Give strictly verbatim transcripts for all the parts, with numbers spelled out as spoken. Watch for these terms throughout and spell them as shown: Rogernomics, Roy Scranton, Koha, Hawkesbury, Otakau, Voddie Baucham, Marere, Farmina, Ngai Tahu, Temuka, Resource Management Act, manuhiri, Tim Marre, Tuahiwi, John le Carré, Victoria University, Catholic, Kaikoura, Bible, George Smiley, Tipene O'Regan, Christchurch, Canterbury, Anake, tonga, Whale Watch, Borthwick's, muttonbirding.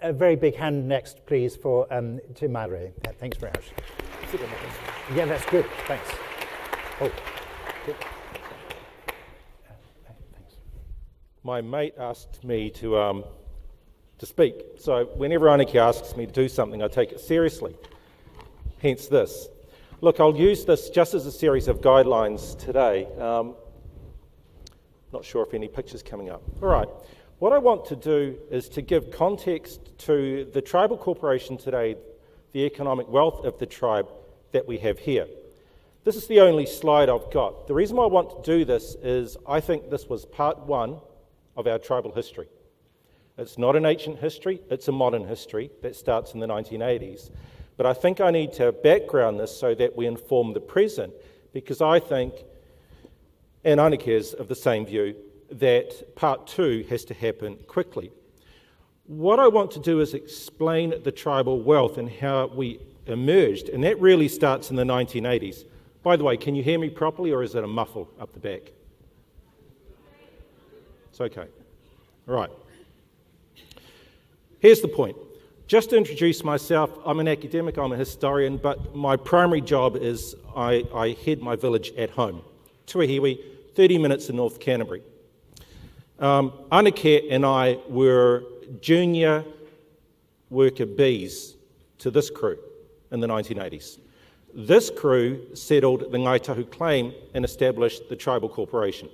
A very big hand next, please, for um, Tim Marre. Yeah, thanks very much. Yeah, that's good. Thanks. Oh. Good. Uh, thanks. My mate asked me to um, to speak. So whenever Anake asks me to do something, I take it seriously. Hence this. Look, I'll use this just as a series of guidelines today. Um, not sure if any pictures coming up. All right. What I want to do is to give context to the tribal corporation today, the economic wealth of the tribe that we have here. This is the only slide I've got. The reason why I want to do this is I think this was part one of our tribal history. It's not an ancient history, it's a modern history that starts in the nineteen eighties. But I think I need to background this so that we inform the present, because I think, and Anake is of the same view, that part two has to happen quickly. What I want to do is explain the tribal wealth and how we emerged, and that really starts in the nineteen eighties. By the way, can you hear me properly, or is it a muffle up the back? It's okay. All right. Here's the point. Just to introduce myself, I'm an academic, I'm a historian, but my primary job is I, I head my village at home, Tuahiwi, thirty minutes in North Canterbury. Um, Anake and I were junior worker bees to this crew in the nineteen eighties. This crew settled the Ngai Tahu claim and established the tribal corporation.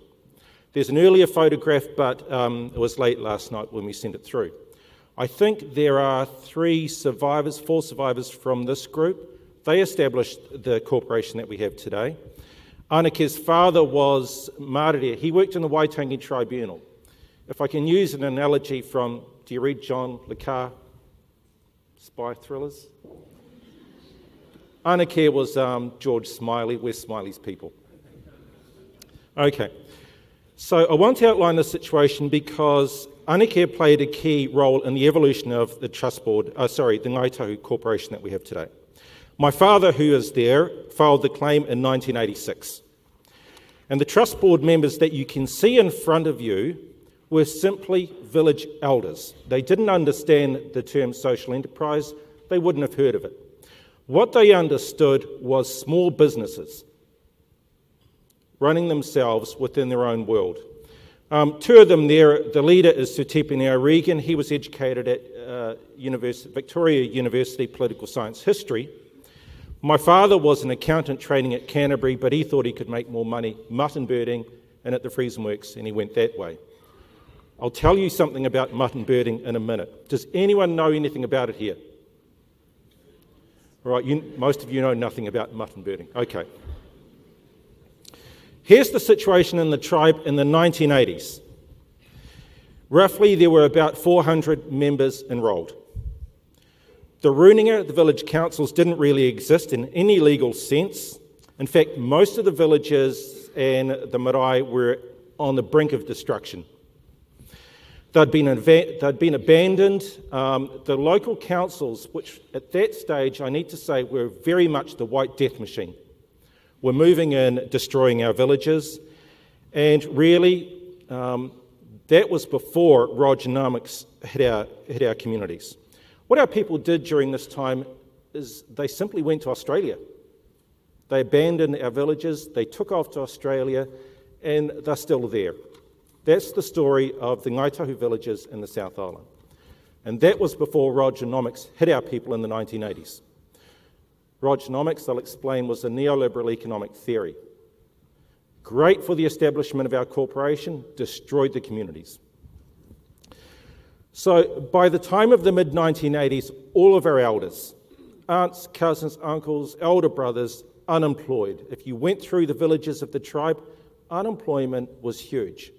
There's an earlier photograph, but um, it was late last night when we sent it through. I think there are three survivors, four survivors from this group. They established the corporation that we have today. Anake's father was Marere. He worked in the Waitangi Tribunal. If I can use an analogy from, do you read John le Carré, spy thrillers? Anake was um, George Smiley, we're Smiley's people. Okay, so I want to outline the situation because Anake played a key role in the evolution of the trust board, uh, sorry, the Ngai Tahu corporation that we have today. My father, who is there, filed the claim in nineteen eighty-six. And the trust board members that you can see in front of you were simply village elders. They didn't understand the term social enterprise. They wouldn't have heard of it. What they understood was small businesses running themselves within their own world. Um, two of them there, the leader is Tipene O'Regan. He was educated at uh, University, Victoria University Political Science History. My father was an accountant training at Canterbury, but he thought he could make more money muttonbirding and at the Friesen Works, and he went that way. I'll tell you something about mutton birding in a minute. Does anyone know anything about it here? All right, you, most of you know nothing about mutton birding. Okay. Here's the situation in the tribe in the nineteen eighties. Roughly, there were about four hundred members enrolled. The Runinga, the village councils, didn't really exist in any legal sense. In fact, most of the villages and the marae were on the brink of destruction. They'd been, they'd been abandoned. Um, the local councils, which at that stage, I need to say, were very much the White Death machine, were moving in, destroying our villages. And really, um, that was before Rogernomics hit our, hit our communities. What our people did during this time is they simply went to Australia. They abandoned our villages, they took off to Australia, and they're still there. That's the story of the Ngai Tahu villages in the South Island. And that was before Rogernomics hit our people in the nineteen eighties. Rogernomics, I'll explain, was a neoliberal economic theory. Great for the establishment of our corporation, destroyed the communities. So by the time of the mid nineteen eighties, all of our elders, aunts, cousins, uncles, elder brothers, unemployed. If you went through the villages of the tribe, unemployment was huge.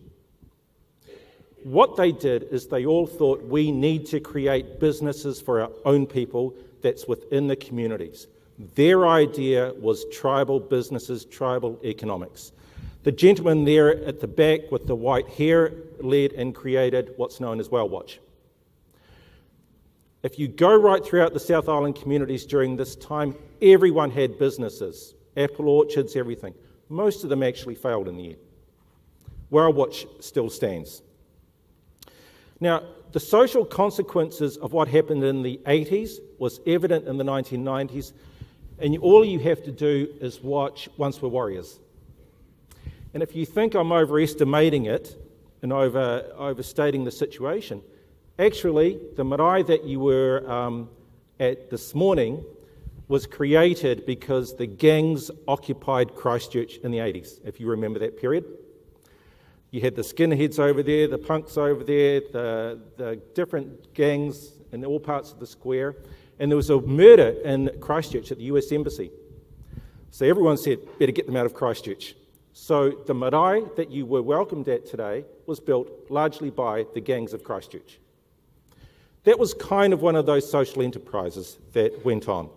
What they did is they all thought we need to create businesses for our own people that's within the communities. Their idea was tribal businesses, tribal economics. The gentleman there at the back with the white hair led and created what's known as Whale Watch. If you go right throughout the South Island communities during this time, everyone had businesses, apple orchards, everything. Most of them actually failed in the end. Whale Watch still stands. Now, The social consequences of what happened in the eighties was evident in the nineteen nineties, and all you have to do is watch Once Were Warriors. And if you think I'm overestimating it and over, overstating the situation, actually the marae that you were um, at this morning was created because the gangs occupied Christchurch in the eighties, if you remember that period. You had the skinheads over there, the punks over there, the, the different gangs in all parts of the square. And there was a murder in Christchurch at the U S Embassy. So everyone said, better get them out of Christchurch. So the marae that you were welcomed at today was built largely by the gangs of Christchurch. That was kind of one of those social enterprises that went on.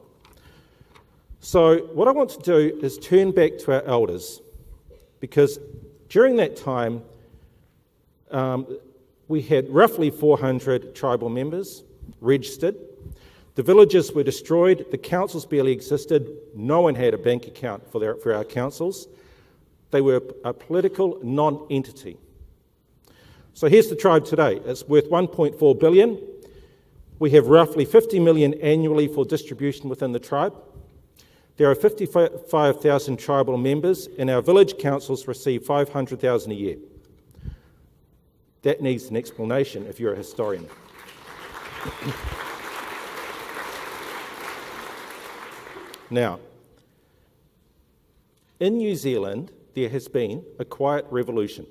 So what I want to do is turn back to our elders, because during that time, um, we had roughly four hundred tribal members registered. The villages were destroyed. The councils barely existed. No one had a bank account for, their, for our councils. They were a political non-entity. So here's the tribe today. It's worth one point four billion dollars. We have roughly fifty million dollars annually for distribution within the tribe. There are fifty-five thousand tribal members, and our village councils receive five hundred thousand dollars a year. That needs an explanation if you're a historian. Now, in New Zealand, there has been a quiet revolution.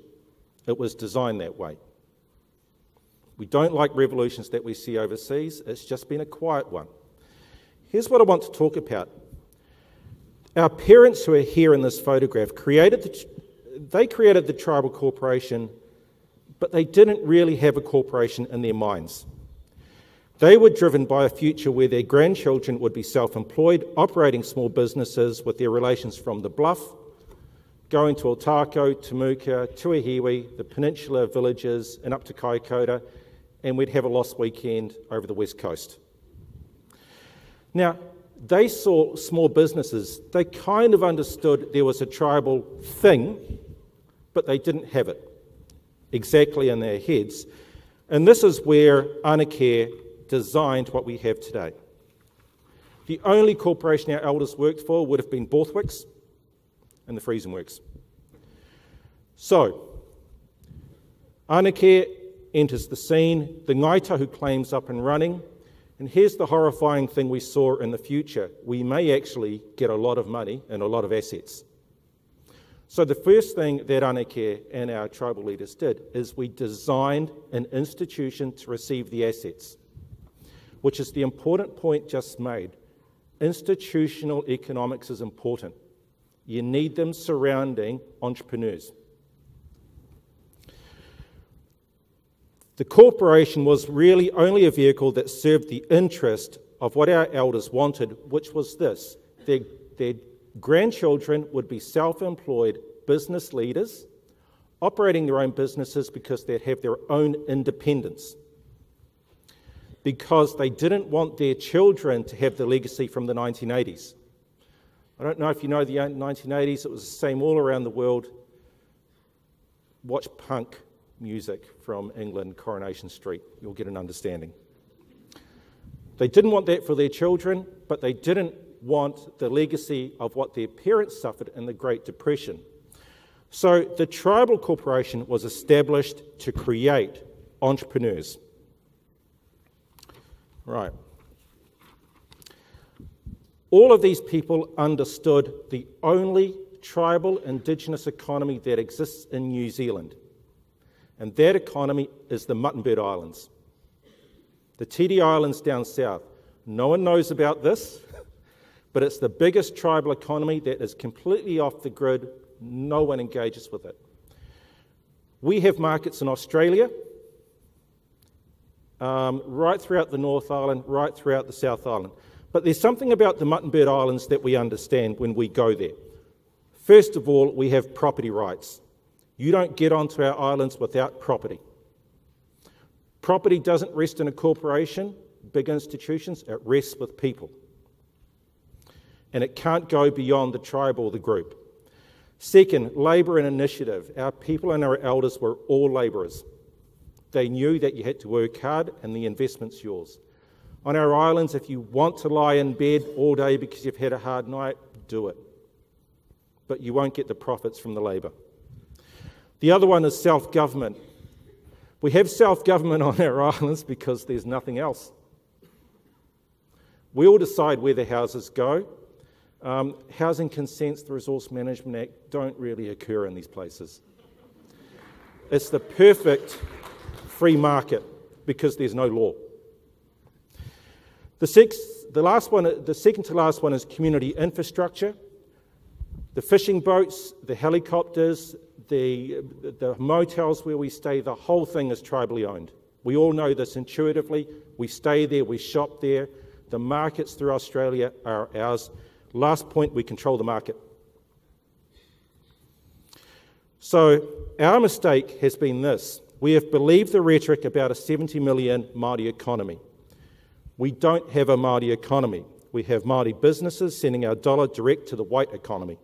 It was designed that way. We don't like revolutions that we see overseas. It's just been a quiet one. Here's what I want to talk about. Our parents who are here in this photograph created the, they created the tribal corporation, but they didn't really have a corporation in their minds. They were driven by a future where their grandchildren would be self-employed, operating small businesses with their relations from the bluff, going to Otakau, Temuka, Tuahiwi, the peninsula villages, and up to Kaikoura, and we'd have a lost weekend over the west coast. Now, they saw small businesses. They kind of understood there was a tribal thing, but they didn't have it exactly in their heads. And this is where Anake designed what we have today. The only corporation our elders worked for would have been Borthwick's and the Freezing Works. So, Anake enters the scene. The Ngai Tahu claims up and running. And here's the horrifying thing we saw in the future. We may actually get a lot of money and a lot of assets. So the first thing that Anake and our tribal leaders did is we designed an institution to receive the assets, which is the important point just made. Institutional economics is important. You need them surrounding entrepreneurs. The corporation was really only a vehicle that served the interest of what our elders wanted, which was this. Their, their grandchildren would be self-employed business leaders, operating their own businesses because they'd have their own independence. Because they didn't want their children to have the legacy from the nineteen eighties. I don't know if you know the nineteen eighties, it was the same all around the world. Watch punk music from England, Coronation Street. You'll get an understanding. They didn't want that for their children, but they didn't want the legacy of what their parents suffered in the Great Depression. So the tribal corporation was established to create entrepreneurs. Right. All of these people understood the only tribal indigenous economy that exists in New Zealand. And that economy is the Muttonbird Islands. The T D Islands down south. No one knows about this, but it's the biggest tribal economy that is completely off the grid. No one engages with it. We have markets in Australia, um, right throughout the North Island, right throughout the South Island. But there's something about the Muttonbird Islands that we understand when we go there. First of all, we have property rights. You don't get onto our islands without property. Property doesn't rest in a corporation, big institutions, it rests with people. And it can't go beyond the tribe or the group. Second, labour and initiative. Our people and our elders were all labourers. They knew that you had to work hard and the investment's yours. On our islands, if you want to lie in bed all day because you've had a hard night, do it. But you won't get the profits from the labour. The other one is self-government. We have self-government on our islands because there's nothing else. We all decide where the houses go. Um, housing consents, the Resource Management Act, don't really occur in these places. It's the perfect free market because there's no law. The, sixth, the, last one, the second to last one is community infrastructure. The fishing boats, the helicopters, the, the motels where we stay, the whole thing is tribally owned. We all know this intuitively. We stay there, we shop there. The markets through Australia are ours. Last point, we control the market. So our mistake has been this. We have believed the rhetoric about a seventy million Māori economy. We don't have a Māori economy. We have Māori businesses sending our dollar direct to the white economy.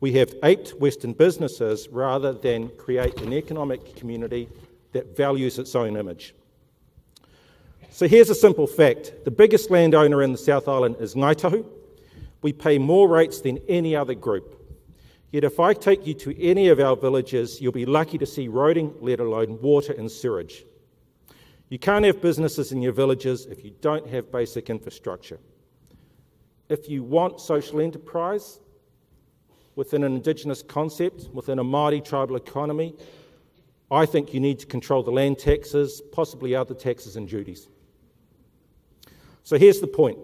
We have aped Western businesses rather than create an economic community that values its own image. So here's a simple fact. The biggest landowner in the South Island is Ngai Tahu. We pay more rates than any other group. Yet if I take you to any of our villages, you'll be lucky to see roading, let alone water and sewerage. You can't have businesses in your villages if you don't have basic infrastructure. If you want social enterprise within an Indigenous concept, within a Māori tribal economy, I think you need to control the land taxes, possibly other taxes and duties. So here's the point.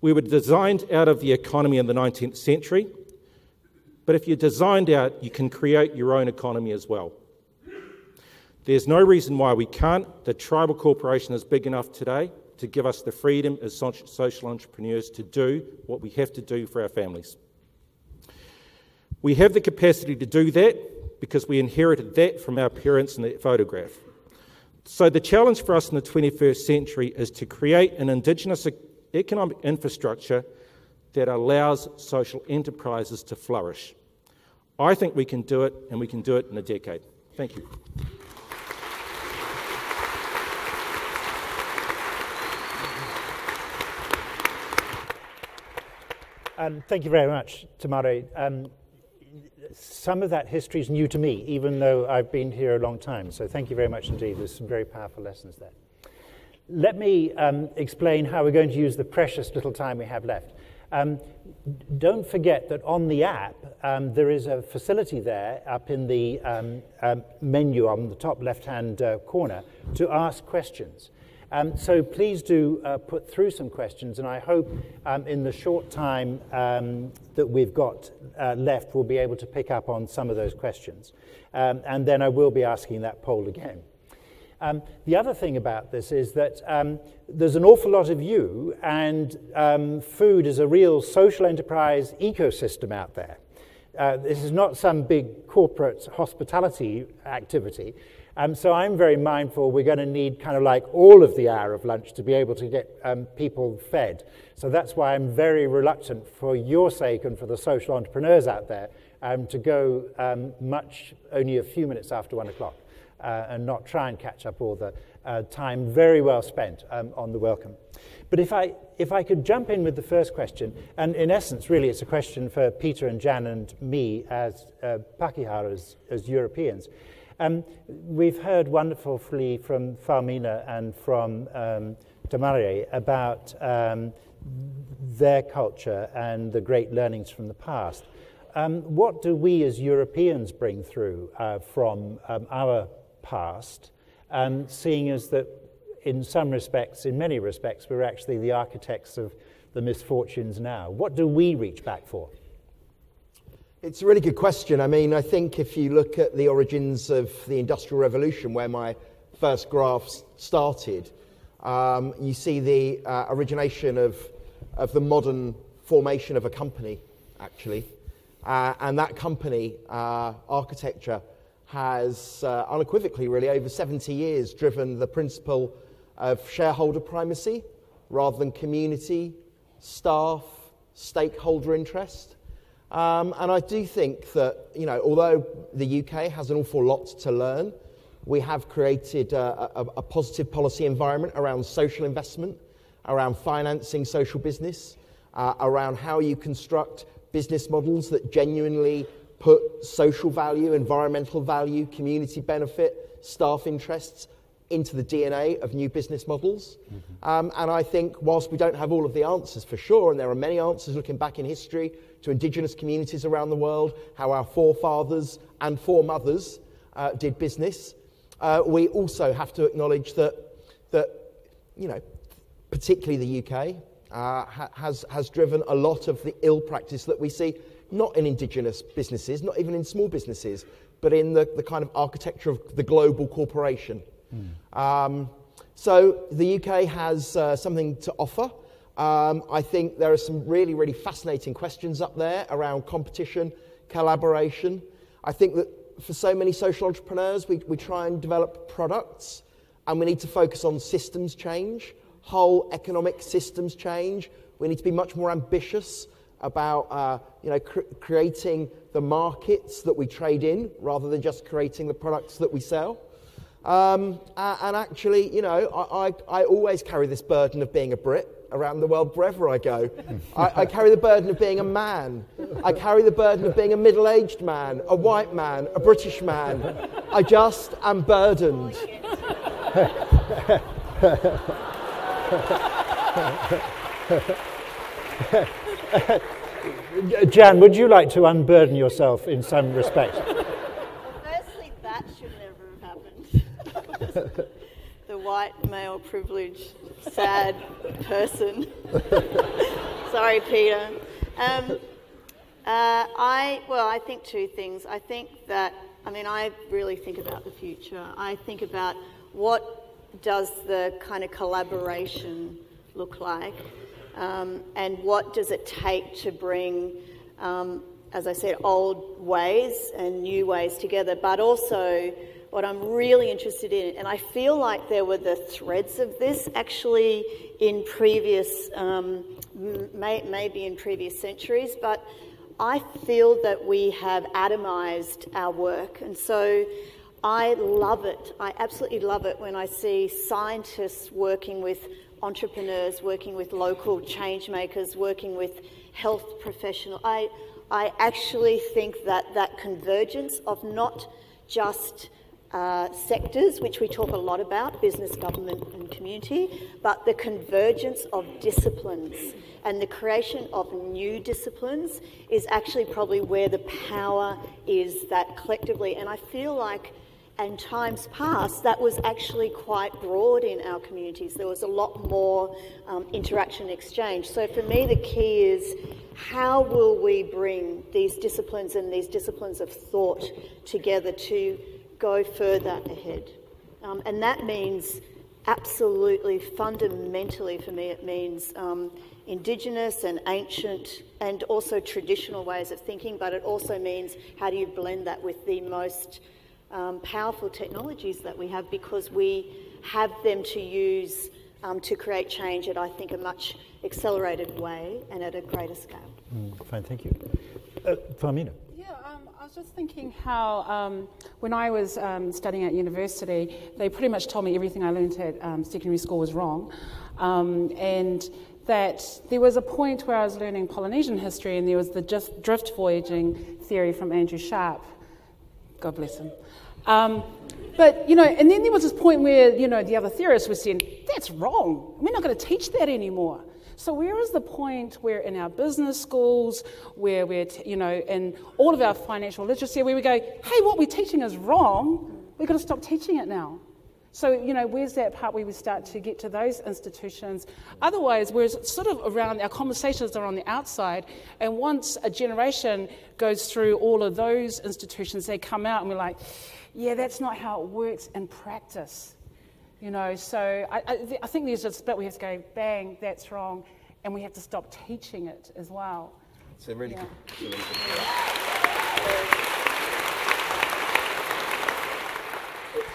We were designed out of the economy in the nineteenth century, but if you're designed out, you can create your own economy as well. There's no reason why we can't. The tribal corporation is big enough today to give us the freedom as social entrepreneurs to do what we have to do for our families. We have the capacity to do that because we inherited that from our parents in that photograph. So the challenge for us in the twenty-first century is to create an Indigenous economic infrastructure that allows social enterprises to flourish. I think we can do it, and we can do it in a decade. Thank you. Um, thank you very much, Tim Marre. Um, some of that history is new to me, even though I've been here a long time. So thank you very much indeed. There's some very powerful lessons there. Let me um, explain how we're going to use the precious little time we have left. Um, don't forget that on the app, um, there is a facility there up in the um, um, menu on the top left-hand uh, corner to ask questions. Um, so please do uh, put through some questions, and I hope um, in the short time um, that we've got uh, left, we'll be able to pick up on some of those questions. Um, and then I will be asking that poll again. Um, the other thing about this is that um, there's an awful lot of you, and um, food is a real social enterprise ecosystem out there. Uh, this is not some big corporate hospitality activity. Um, so I'm very mindful we're going to need kind of like all of the hour of lunch to be able to get um, people fed. So that's why I'm very reluctant, for your sake and for the social entrepreneurs out there, um, to go um, much only a few minutes after one o'clock. Uh, and not try and catch up all the uh, time very well spent um, on the welcome. But if I, if I could jump in with the first question, and in essence, really, it's a question for Peter and Jan and me as uh, Pākehā, as, as Europeans. Um, we've heard wonderfully from Farmina and from um, Tim Marre about um, their culture and the great learnings from the past. Um, what do we as Europeans bring through uh, from um, our past, um, seeing as that in some respects, in many respects, we're actually the architects of the misfortunes now. What do we reach back for? It's a really good question. I mean, I think if you look at the origins of the Industrial Revolution, where my first graph started, um, you see the uh, origination of, of the modern formation of a company, actually. Uh, and that company, uh, architecture, has uh, unequivocally, really, over seventy years driven the principle of shareholder primacy rather than community, staff, stakeholder interest. Um, and I do think that, you know, although the U K has an awful lot to learn, We have created a, a, a positive policy environment around social investment, around financing social business, uh, around how you construct business models that genuinely put social value, environmental value, community benefit, staff interests into the D N A of new business models. Mm-hmm. um, and I think whilst we don't have all of the answers for sure, and there are many answers looking back in history to indigenous communities around the world, how our forefathers and foremothers uh, did business, uh, we also have to acknowledge that, that you know, particularly the U K uh, ha has, has driven a lot of the ill practice that we see, not in indigenous businesses, not even in small businesses, but in the, the kind of architecture of the global corporation. Mm. Um, so the U K has uh, something to offer. Um, I think there are some really, really fascinating questions up there around competition, collaboration. I think that for so many social entrepreneurs, we, we try and develop products, and we need to focus on systems change, whole economic systems change. We need to be much more ambitious about uh, you know, cr creating the markets that we trade in rather than just creating the products that we sell. Um, and actually, you know, I, I, I always carry this burden of being a Brit around the world wherever I go. I, I carry the burden of being a man. I carry the burden of being a middle-aged man, a white man, a British man. I just am burdened. Jan, would you like to unburden yourself in some respect? Firstly, that should never have happened. The white, male, privileged, sad person. Sorry, Peter. Um, uh, I, well, I think two things. I think that, I mean, I really think about the future. I think about what does the kind of collaboration look like? Um, and what does it take to bring, um, as I said, old ways and new ways together? But also, what I'm really interested in, and I feel like there were the threads of this actually in previous, um, may, maybe in previous centuries, but I feel that we have atomized our work. And so I love it. I absolutely love it when I see scientists working with entrepreneurs, working with local change makers, working with health professionals. I, I actually think that that convergence of not just uh, sectors, which we talk a lot about, business, government and community, but the convergence of disciplines and the creation of new disciplines is actually probably where the power is, that collectively. And I feel like and times past, that was actually quite broad in our communities. There was a lot more um, interaction and exchange. So for me, the key is how will we bring these disciplines and these disciplines of thought together to go further ahead? Um, and that means absolutely, fundamentally for me, it means um, indigenous and ancient and also traditional ways of thinking, but it also means how do you blend that with the most Um, powerful technologies that we have, because we have them to use um, to create change at, I think, a much accelerated way and at a greater scale. Mm, fine, thank you. Uh, Farmina. Yeah, um, I was just thinking how um, when I was um, studying at university, they pretty much told me everything I learned at um, secondary school was wrong. Um, and that there was a point where I was learning Polynesian history and there was the just drift voyaging theory from Andrew Sharp. God bless him. Um, but, you know, and then there was this point where, you know, the other theorists were saying, that's wrong. We're not going to teach that anymore. So where is the point where in our business schools, where we're, t you know, in all of our financial literacy, where we go, hey, what we're teaching is wrong. We're going to stop teaching it now. So, you know, where's that part where we start to get to those institutions? Otherwise, we're sort of around, our conversations are on the outside, and once a generation goes through all of those institutions, they come out and we're like, yeah, that's not how it works in practice. You know, so I, I, th I think there's this bit we have to go, bang, that's wrong, and we have to stop teaching it as well. So really yeah. good. Yeah.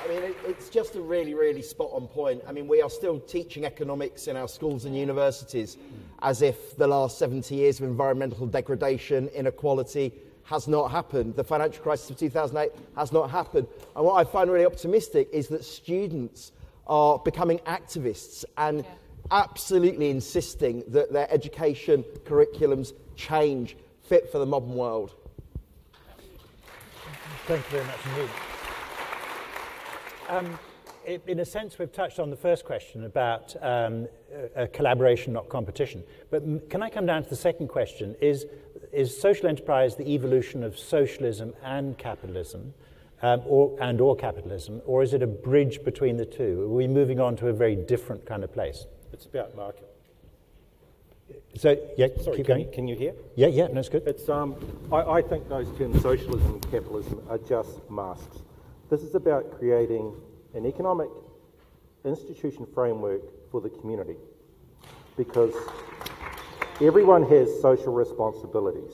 I mean, it, it's just a really, really spot on point. I mean, we are still teaching economics in our schools and universities as if the last seventy years of environmental degradation, inequality, has not happened. The financial crisis of two thousand eight has not happened. And what I find really optimistic is that students are becoming activists and yeah. absolutely insisting that their education curriculums change, fit for the modern world. Thank you very much indeed. Um, it, in a sense, we've touched on the first question about um, uh, collaboration, not competition. But m can I come down to the second question? Is, is social enterprise the evolution of socialism and capitalism, um, or, and or capitalism, or is it a bridge between the two? Are we moving on to a very different kind of place? It's about market. So, yeah, Sorry, keep can, going. You, can you hear? Yeah, yeah, no, it's good. It's, um, I, I think those terms, socialism and capitalism, are just masks. This is about creating an economic institution framework for the community, because everyone has social responsibilities.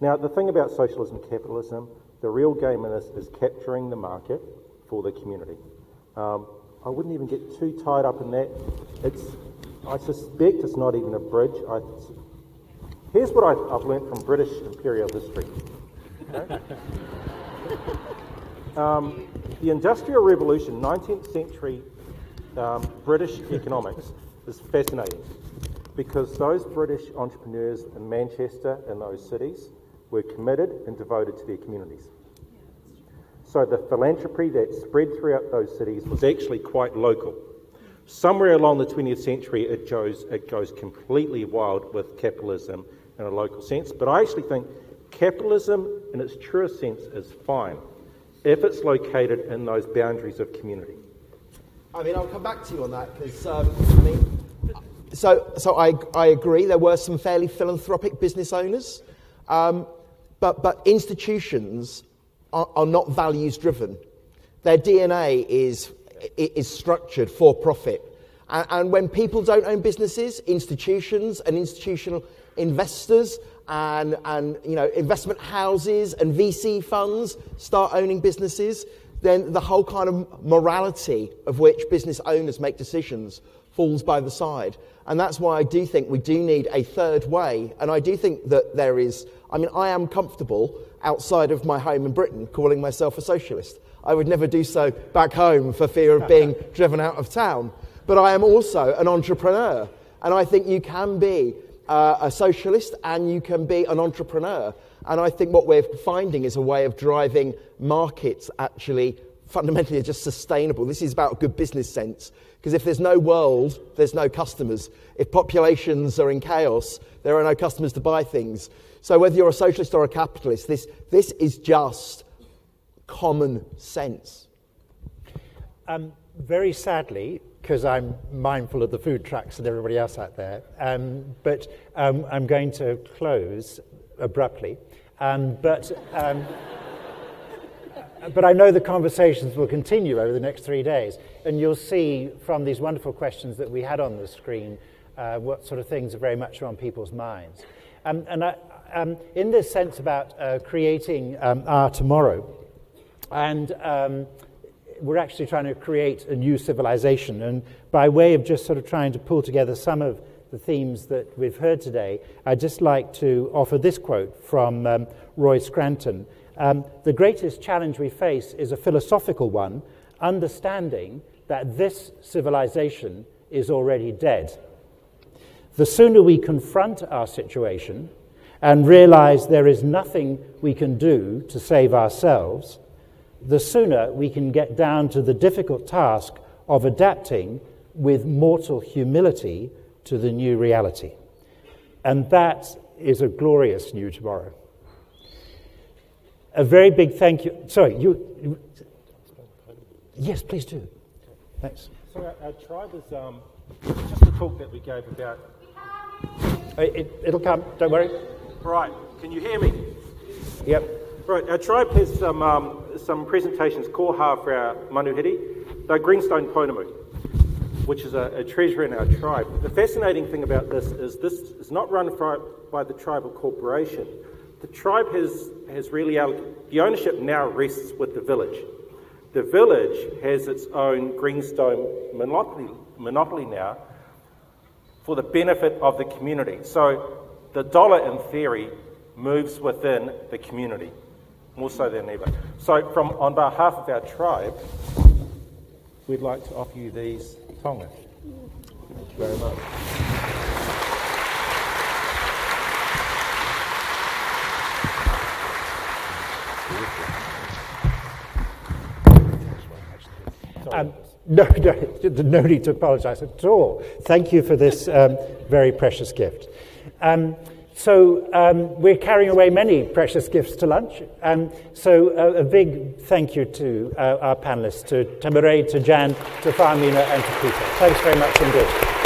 Now, the thing about socialism and capitalism, the real game in this is capturing the market for the community. Um, I wouldn't even get too tied up in that. It's, I suspect it's not even a bridge. I, here's what I've, I've learned from British imperial history. Um, the Industrial Revolution, nineteenth century um, British economics is fascinating, because those British entrepreneurs in Manchester and those cities were committed and devoted to their communities. So the philanthropy that spread throughout those cities was actually quite local. Somewhere along the twentieth century, it goes, it goes completely wild with capitalism in a local sense. But I actually think capitalism in its truest sense is fine if it's located in those boundaries of community. I mean, I'll come back to you on that, because, um, I mean, so, so I, I agree, there were some fairly philanthropic business owners, um, but, but institutions are, are not values-driven. Their D N A is, is structured for profit. And, and when people don't own businesses, institutions and institutional investors And, and you know, investment houses and V C funds start owning businesses, then the whole kind of morality of which business owners make decisions falls by the side. And that's why I do think we do need a third way. And I do think that there is, I mean, I am comfortable outside of my home in Britain calling myself a socialist. I would never do so back home for fear of being driven out of town. But I am also an entrepreneur. And I think you can be Uh, a socialist and you can be an entrepreneur. And I think what we're finding is a way of driving markets actually fundamentally are just sustainable. This is about good business sense, because if there's no world, there's no customers. If populations are in chaos, there are no customers to buy things. So whether you're a socialist or a capitalist, this, this is just common sense. Um, very sadly, because I'm mindful of the food trucks and everybody else out there. Um, but um, I'm going to close abruptly. Um, but, um, but I know the conversations will continue over the next three days. And you'll see from these wonderful questions that we had on the screen uh, what sort of things are very much on people's minds. Um, and I, um, in this sense about uh, creating um, our tomorrow, and um, we're actually trying to create a new civilization, and by way of just sort of trying to pull together some of the themes that we've heard today, I'd just like to offer this quote from um, Roy Scranton. Um, the greatest challenge we face is a philosophical one, understanding that this civilization is already dead. The sooner we confront our situation and realize there is nothing we can do to save ourselves, the sooner we can get down to the difficult task of adapting with mortal humility to the new reality. And that is a glorious new tomorrow. A very big thank you. Sorry, you... you yes, please do. Thanks. So our, our tribe is um, just the talk that we gave about... It, it'll come, don't worry. Right, can you hear me? Yep. Right, our tribe has some, um, some presentations, Koha for our manuhiri, the greenstone Pounamu, which is a, a treasure in our tribe. The fascinating thing about this is this is not run for, by the tribal corporation. The tribe has, has really, the ownership now rests with the village. The village has its own greenstone monopoly, monopoly now for the benefit of the community. So the dollar, in theory, moves within the community, more so than ever. So from on behalf of our tribe, we'd like to offer you these tonga. Thank you very much. Um, no, no, no need to apologise at all. Thank you for this um, very precious gift. Um, So um, we're carrying away many precious gifts to lunch. Um, so uh, a big thank you to uh, our panellists, to Tim Marre, to Jan, to Farmina, and to Peter. Thanks very much indeed.